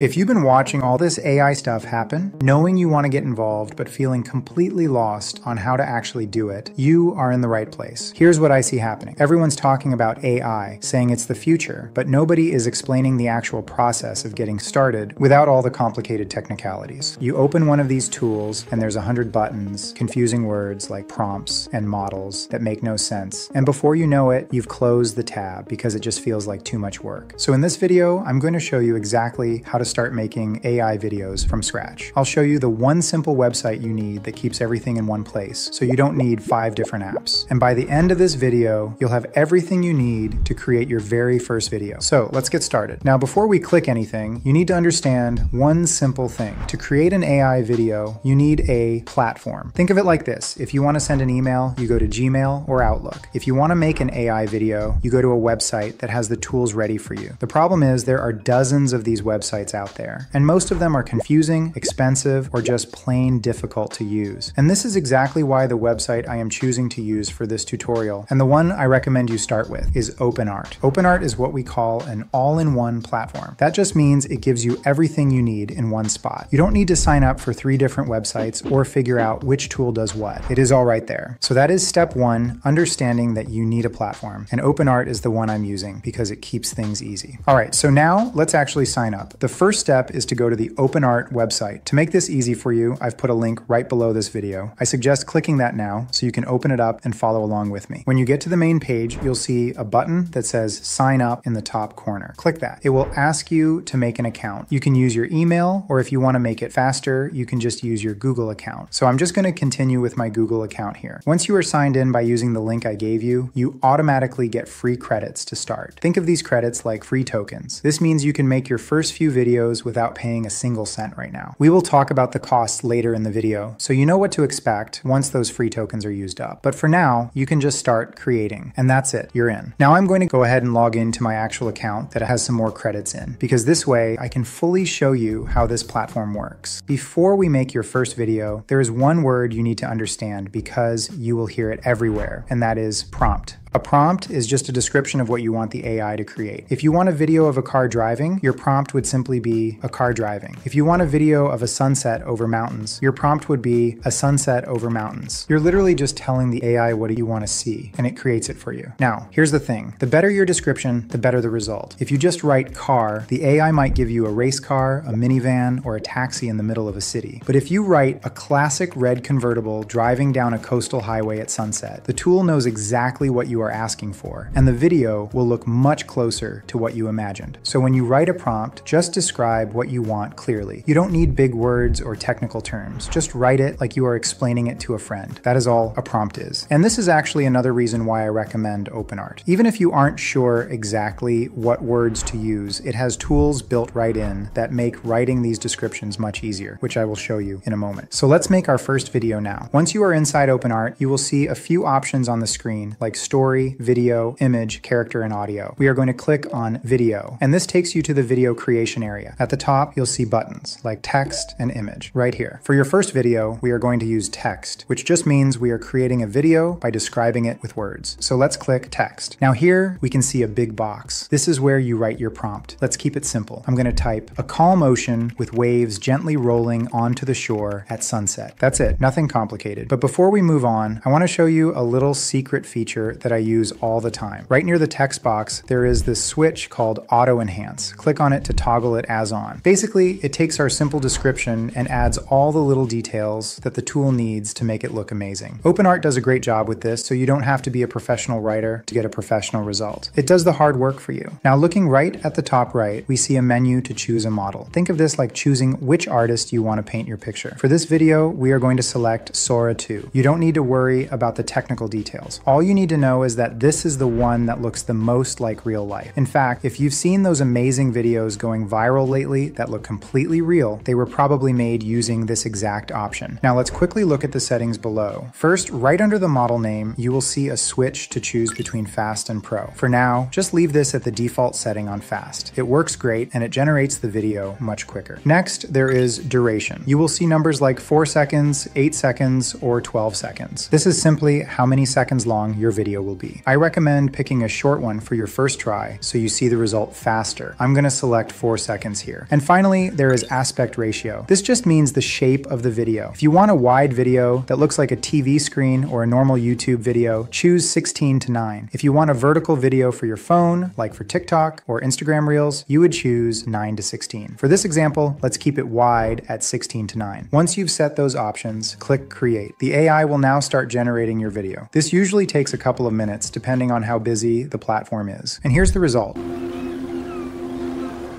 If you've been watching all this AI stuff happen, knowing you want to get involved but feeling completely lost on how to actually do it, you are in the right place. Here's what I see happening. Everyone's talking about AI, saying it's the future, but nobody is explaining the actual process of getting started without all the complicated technicalities. You open one of these tools and there's 100 buttons, confusing words like prompts and models that make no sense, and before you know it, you've closed the tab because it just feels like too much work. So in this video, I'm going to show you exactly how to start making AI videos from scratch. I'll show you the one simple website you need that keeps everything in one place, so you don't need 5 different apps. And by the end of this video, you'll have everything you need to create your very first video. So let's get started. Now, before we click anything, you need to understand one simple thing. To create an AI video, you need a platform. Think of it like this. If you want to send an email, you go to Gmail or Outlook. If you want to make an AI video, you go to a website that has the tools ready for you. The problem is there are dozens of these websites out there, and most of them are confusing, expensive, or just plain difficult to use. And this is exactly why the website I am choosing to use for this tutorial, and the one I recommend you start with, is OpenArt. OpenArt is what we call an all-in-one platform. That just means it gives you everything you need in one spot. You don't need to sign up for 3 different websites or figure out which tool does what. It is all right there. So that is step one, understanding that you need a platform, and OpenArt is the one I'm using because it keeps things easy. All right, so now let's actually sign up. The first step is to go to the OpenArt website. To make this easy for you, I've put a link right below this video. I suggest clicking that now so you can open it up and follow along with me. When you get to the main page, you'll see a button that says sign up in the top corner. Click that. It will ask you to make an account. You can use your email, or if you want to make it faster, you can just use your Google account. So I'm just going to continue with my Google account here. Once you are signed in by using the link I gave you, you automatically get free credits to start. Think of these credits like free tokens. This means you can make your first few videos without paying a single cent right now. We will talk about the costs later in the video, so you know what to expect once those free tokens are used up. But for now, you can just start creating, and that's it, you're in. Now I'm going to go ahead and log into my actual account that has some more credits in, because this way I can fully show you how this platform works. Before we make your first video, there is one word you need to understand because you will hear it everywhere, and that is prompt. A prompt is just a description of what you want the AI to create. If you want a video of a car driving, your prompt would simply be a car driving. If you want a video of a sunset over mountains, your prompt would be a sunset over mountains. You're literally just telling the AI what you want to see, and it creates it for you. Now, here's the thing. The better your description, the better the result. If you just write car, the AI might give you a race car, a minivan, or a taxi in the middle of a city. But if you write a classic red convertible driving down a coastal highway at sunset, the tool knows exactly what you are asking for, and the video will look much closer to what you imagined. So when you write a prompt, just describe what you want clearly. You don't need big words or technical terms. Just write it like you are explaining it to a friend. That is all a prompt is. And this is actually another reason why I recommend OpenArt. Even if you aren't sure exactly what words to use, it has tools built right in that make writing these descriptions much easier, which I will show you in a moment. So let's make our first video now. Once you are inside OpenArt, you will see a few options on the screen, like story, video, image, character, and audio. We are going to click on video, and this takes you to the video creation area. At the top, you'll see buttons like text and image right here. For your first video, we are going to use text, which just means we are creating a video by describing it with words. So let's click text. Now here, we can see a big box. This is where you write your prompt. Let's keep it simple. I'm going to type a calm ocean with waves gently rolling onto the shore at sunset. That's it. Nothing complicated. But before we move on, I want to show you a little secret feature that I use all the time. Right near the text box, there is this switch called Auto Enhance. Click on it to toggle it as on. Basically, it takes our simple description and adds all the little details that the tool needs to make it look amazing. OpenArt does a great job with this, so you don't have to be a professional writer to get a professional result. It does the hard work for you. Now, looking right at the top right, we see a menu to choose a model. Think of this like choosing which artist you want to paint your picture. For this video, we are going to select Sora 2. You don't need to worry about the technical details. All you need to know is that this is the one that looks the most like real life. In fact, if you've seen those amazing videos going viral lately that look completely real, they were probably made using this exact option. Now let's quickly look at the settings below. First, right under the model name, you will see a switch to choose between fast and pro. For now, just leave this at the default setting on fast. It works great, and it generates the video much quicker. Next, there is duration. You will see numbers like 4 seconds, 8 seconds, or 12 seconds. This is simply how many seconds long your video will be. be. I recommend picking a short one for your first try so you see the result faster. I'm gonna select 4 seconds here. And finally, there is aspect ratio. This just means the shape of the video. If you want a wide video that looks like a TV screen or a normal YouTube video, choose 16:9. If you want a vertical video for your phone, like for TikTok or Instagram Reels, you would choose 9:16. For this example, let's keep it wide at 16:9. Once you've set those options, click Create. The AI will now start generating your video. This usually takes a couple of minutes, depending on how busy the platform is. And here's the result.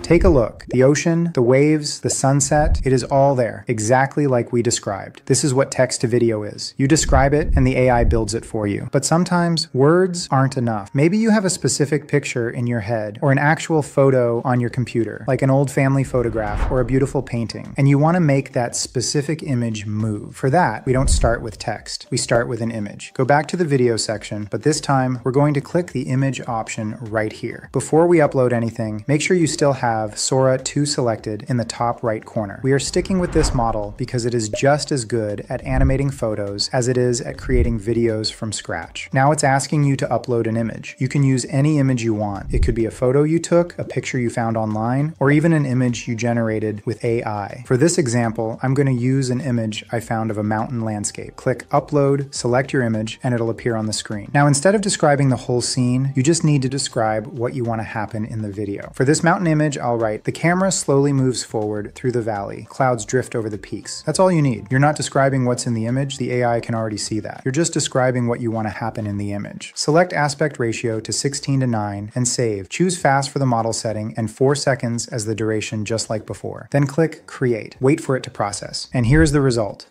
Take a look. The ocean, the waves, the sunset, it is all there, exactly like we described. This is what text to video is. You describe it and the AI builds it for you. But sometimes words aren't enough. Maybe you have a specific picture in your head or an actual photo on your computer, like an old family photograph or a beautiful painting, and you want to make that specific image move. For that, we don't start with text. We start with an image. Go back to the video section, but this time we're going to click the image option right here. Before we upload anything, make sure you still have Sora 2 selected in the top right corner. We are sticking with this model because it is just as good at animating photos as it is at creating videos from scratch. Now it's asking you to upload an image. You can use any image you want. It could be a photo you took, a picture you found online, or even an image you generated with AI. For this example, I'm going to use an image I found of a mountain landscape. Click Upload, select your image, and it'll appear on the screen. Now instead of describing the whole scene, you just need to describe what you want to happen in the video. For this mountain image, I'll write, the camera slowly moves forward through the valley. Clouds drift over the peaks. That's all you need. You're not describing what's in the image. The AI can already see that. You're just describing what you want to happen in the image. Select aspect ratio to 16:9 and save. Choose fast for the model setting and 4 seconds as the duration, just like before. Then click Create. Wait for it to process. And here's the result.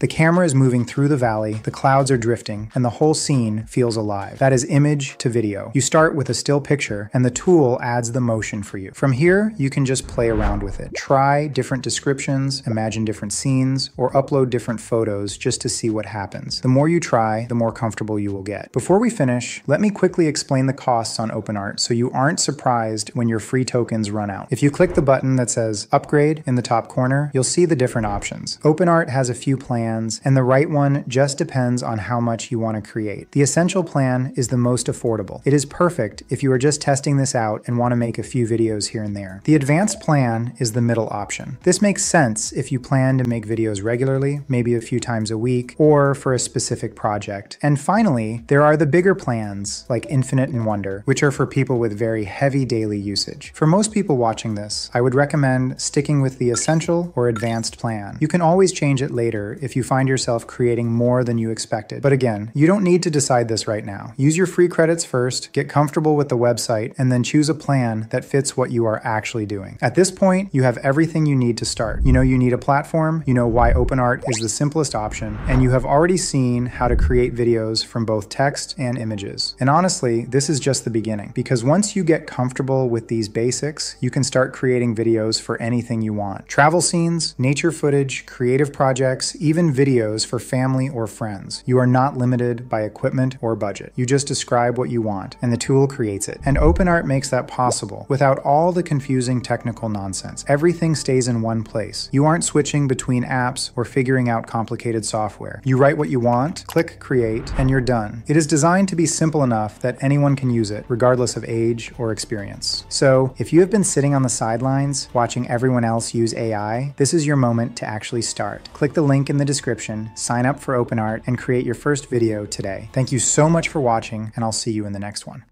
The camera is moving through the valley, the clouds are drifting, and the whole scene feels alive. That is image to video. You start with a still picture, and the tool adds the motion for you. From here, you can just play around with it. Try different descriptions, imagine different scenes, or upload different photos just to see what happens. The more you try, the more comfortable you will get. Before we finish, let me quickly explain the costs on OpenArt so you aren't surprised when your free tokens run out. If you click the button that says Upgrade in the top corner, you'll see the different options. OpenArt has a few plans, and the right one just depends on how much you want to create. The essential plan is the most affordable. It is perfect if you are just testing this out and want to make a few videos here and there. The advanced plan is the middle option. This makes sense if you plan to make videos regularly, maybe a few times a week, or for a specific project. And finally, there are the bigger plans like Infinite and Wonder, which are for people with very heavy daily usage. For most people watching this, I would recommend sticking with the essential or advanced plan. You can always change it later if you find yourself creating more than you expected. But again, you don't need to decide this right now. Use your free credits first, get comfortable with the website, and then choose a plan that fits what you are actually doing. At this point, you have everything you need to start. You know you need a platform, you know why OpenArt is the simplest option, and you have already seen how to create videos from both text and images. And honestly, this is just the beginning, because once you get comfortable with these basics, you can start creating videos for anything you want. Travel scenes, nature footage, creative projects, even videos for family or friends. You are not limited by equipment or budget. You just describe what you want, and the tool creates it. And OpenArt makes that possible without all the confusing technical nonsense. Everything stays in one place. You aren't switching between apps or figuring out complicated software. You write what you want, click Create, and you're done. It is designed to be simple enough that anyone can use it, regardless of age or experience. So if you have been sitting on the sidelines watching everyone else use AI, this is your moment to actually start. Click the link in the description, sign up for OpenArt, and create your first video today. Thank you so much for watching, and I'll see you in the next one.